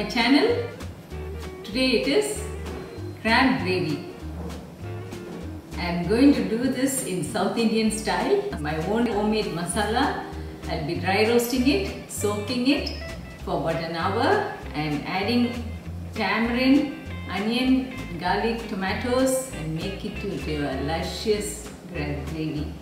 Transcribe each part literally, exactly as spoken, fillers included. my channel. Today it is crab gravy. I am going to do this in South Indian style. My own homemade masala. I'll be dry roasting it, soaking it for about an hour. I am adding tamarind, onion, garlic, tomatoes and make it into a luscious crab gravy.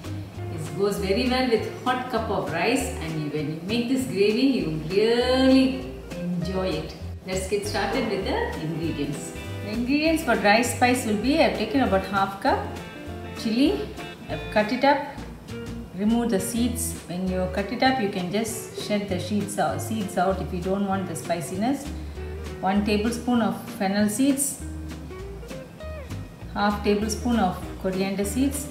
This goes very well with hot cup of rice, and when you make this gravy, you really enjoy it. Let's get started with the ingredients. The ingredients for dry spice will be, I've taken about half cup chili, I've cut it up, remove the seeds. When you cut it up, you can just shed the seeds out, seeds out if you don't want the spiciness. One tablespoon of fennel seeds, half tablespoon of coriander seeds,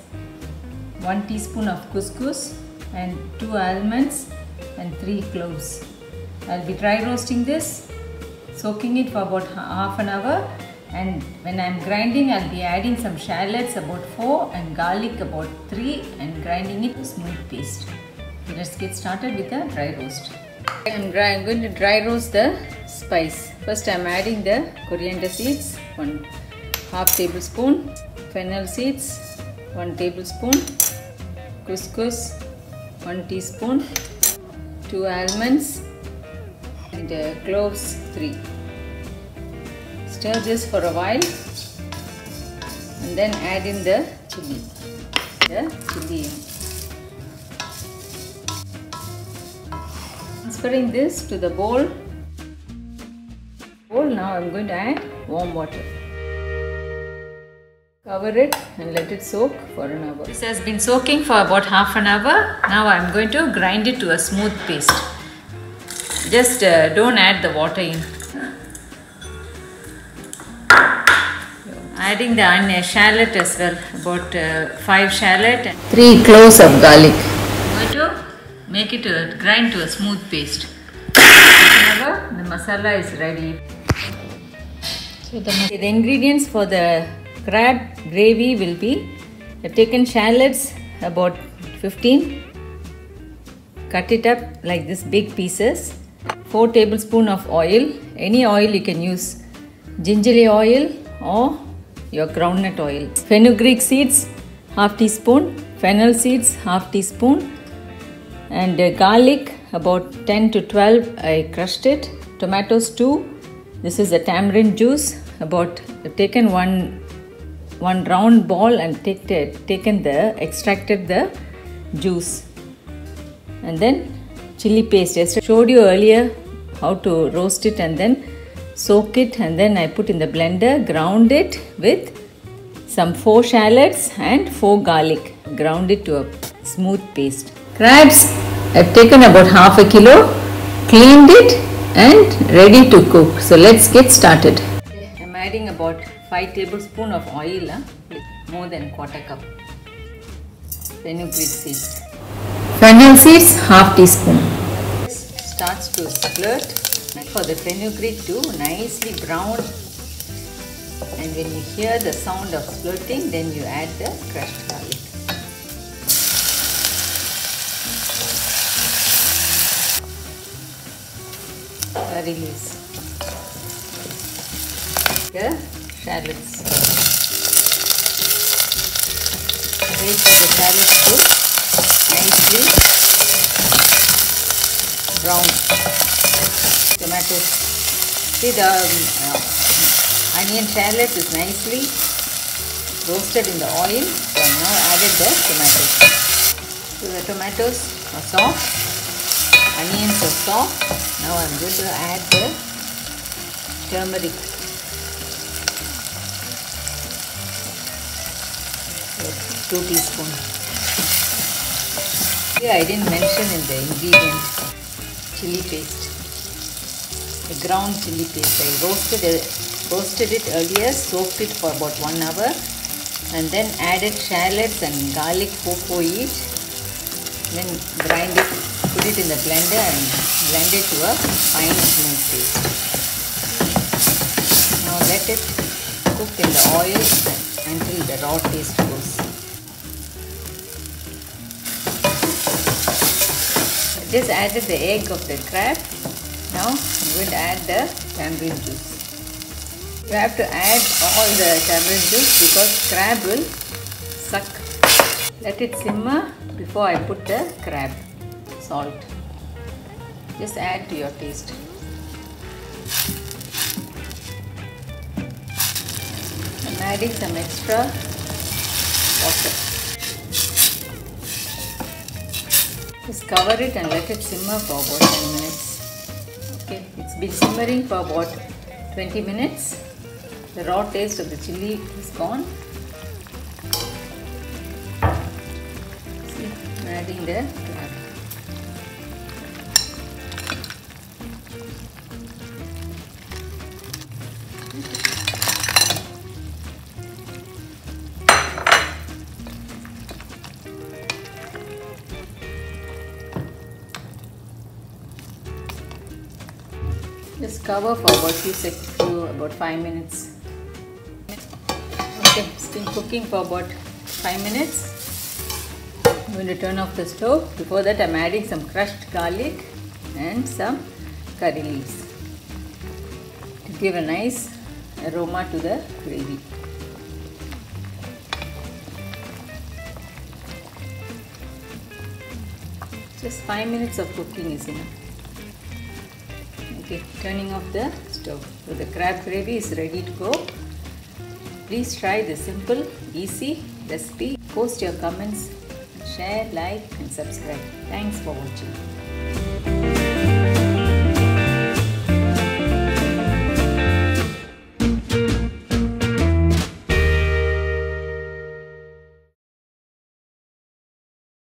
one teaspoon of couscous and two almonds and three cloves. I'll be dry roasting this, soaking it for about half an hour, and when I'm grinding, I'll be adding some shallots, about four, and garlic about three, and grinding it to smooth paste. So let's get started with the dry roast. I'm, dry, I'm going to dry roast the spice. First I'm adding the coriander seeds, one half tablespoon, fennel seeds, one tablespoon, couscous, one teaspoon, two almonds, and uh, cloves three. Stir this for a while and then add in the chili. The chili. Transferring this to the bowl. bowl. Now I'm going to add warm water. Cover it and let it soak for an hour. This has been soaking for about half an hour. Now I'm going to grind it to a smooth paste. Just uh, don't add the water in. Adding the onion, shallot as well, about uh, five shallot and three cloves of garlic. I'm going to make it uh, grind to a smooth paste. However, the masala is ready. So the, the ingredients for the crab gravy will be: I've taken shallots about fifteen. Cut it up like this, big pieces. Four tablespoon of oil. Any oil you can use, gingerly oil or your groundnut oil. Fenugreek seeds, half teaspoon. Fennel seeds, half teaspoon. And uh, garlic, about ten to twelve. I crushed it. Tomatoes two. This is the tamarind juice. About I've taken one one round ball and take, uh, taken the extracted the juice. And then chili paste. I showed you earlier how to roast it and then soak it, and then I put in the blender, ground it with some four shallots and four garlic. Ground it to a smooth paste. Crabs, I've taken about half a kilo, cleaned it and ready to cook. So let's get started. I'm adding about five tablespoons of oil, huh? More than quarter cup. Fenugreek seeds. Fennel seeds, half teaspoon. Starts to splurt for the fenugreek to nicely brown, and when you hear the sound of splurting, then you add the crushed garlic. Release the shallots. Wait for the shallots to nicely brown. Tomatoes. See, the um, onion shallot is nicely roasted in the oil. So I now added the tomatoes. So the tomatoes are soft, onions are soft. Now I am going to add the turmeric. So two teaspoons. Here I didn't mention in the ingredients, chili paste, the ground chili paste. I roasted it, roasted it earlier, soaked it for about one hour, and then added shallots and garlic, four four each. Then grind it, put it in the blender and blend it to a fine smooth paste. Now let it cook in the oil until the raw taste goes. Just added the egg of the crab. Now I'm going to add the tamarind juice. You have to add all the tamarind juice because crab will suck. Let it simmer before I put the crab. Salt. Just add to your taste. I'm adding some extra water. Just cover it and let it simmer for about ten minutes. Okay, it's been simmering for about twenty minutes. The raw taste of the chilli is gone. See, I'm adding the crab. Just cover for about few seconds, about five minutes. Okay, it's been cooking for about five minutes. I'm going to turn off the stove. Before that, I'm adding some crushed garlic and some curry leaves to give a nice aroma to the gravy. Just five minutes of cooking is enough. Okay, turning off the stove. So the crab gravy is ready to go. Please try this simple, easy recipe. Post your comments, share, like and subscribe. Thanks for watching.